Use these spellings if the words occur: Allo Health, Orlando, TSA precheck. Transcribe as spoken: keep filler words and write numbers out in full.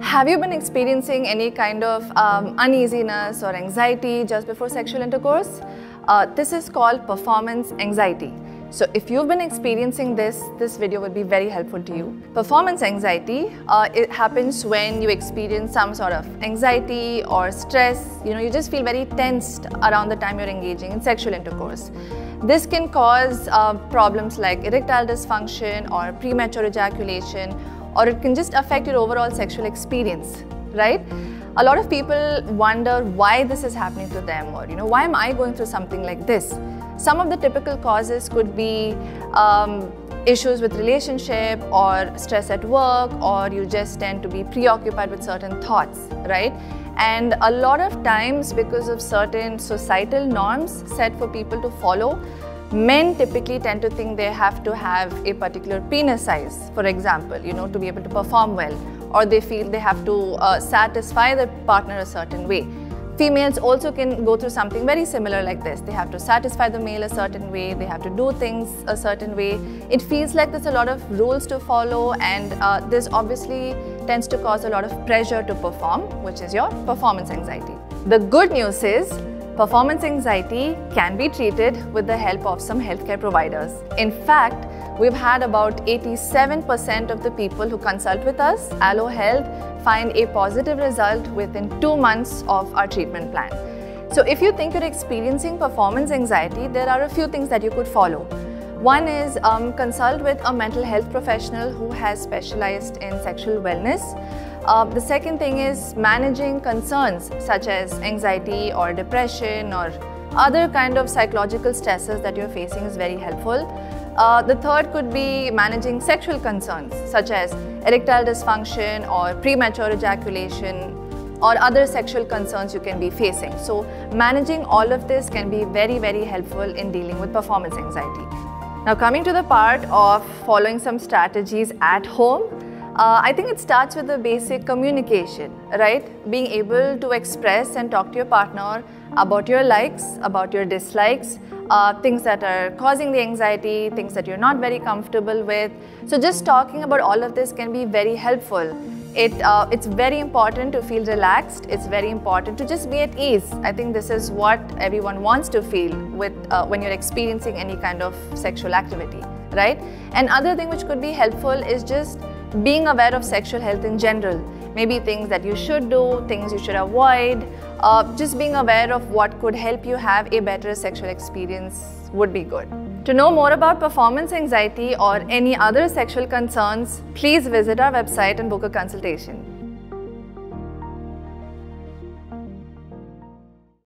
Have you been experiencing any kind of um, uneasiness or anxiety just before sexual intercourse? Uh, this is called performance anxiety. So if you've been experiencing this, this video would be very helpful to you. Performance anxiety, uh, it happens when you experience some sort of anxiety or stress. You know, you just feel very tensed around the time you're engaging in sexual intercourse. This can cause uh, problems like erectile dysfunction or premature ejaculation, or it can just affect your overall sexual experience, right? A lot of people wonder why this is happening to them, or, you know, why am I going through something like this? Some of the typical causes could be um, issues with relationship or stress at work, or you just tend to be preoccupied with certain thoughts, right? And a lot of times, because of certain societal norms set for people to follow, men typically tend to think they have to have a particular penis size, for example, you know, to be able to perform well, or they feel they have to uh, satisfy their partner a certain way. Females also can go through something very similar like this. They have to satisfy the male a certain way, they have to do things a certain way. It feels like there's a lot of rules to follow, and uh, this obviously tends to cause a lot of pressure to perform, which is your performance anxiety. The good news is, performance anxiety can be treated with the help of some healthcare providers. In fact, we've had about eighty-seven percent of the people who consult with us, Allo Health, find a positive result within two months of our treatment plan. So if you think you're experiencing performance anxiety, there are a few things that you could follow. One is um, consult with a mental health professional who has specialized in sexual wellness. Uh, the second thing is managing concerns such as anxiety or depression or other kind of psychological stresses that you're facing is very helpful. Uh, the third could be managing sexual concerns such as erectile dysfunction or premature ejaculation or other sexual concerns you can be facing. So managing all of this can be very, very helpful in dealing with performance anxiety. Now, coming to the part of following some strategies at home, uh, I think it starts with the basic communication, right? Being able to express and talk to your partner about your likes, about your dislikes, uh, things that are causing the anxiety, things that you're not very comfortable with. So just talking about all of this can be very helpful. It, uh, it's very important to feel relaxed. It's very important to just be at ease. I think this is what everyone wants to feel with uh, when you're experiencing any kind of sexual activity, right? And other thing which could be helpful is just being aware of sexual health in general. Maybe things that you should do, things you should avoid. Uh, just being aware of what could help you have a better sexual experience would be good. To know more about performance anxiety or any other sexual concerns, please visit our website and book a consultation.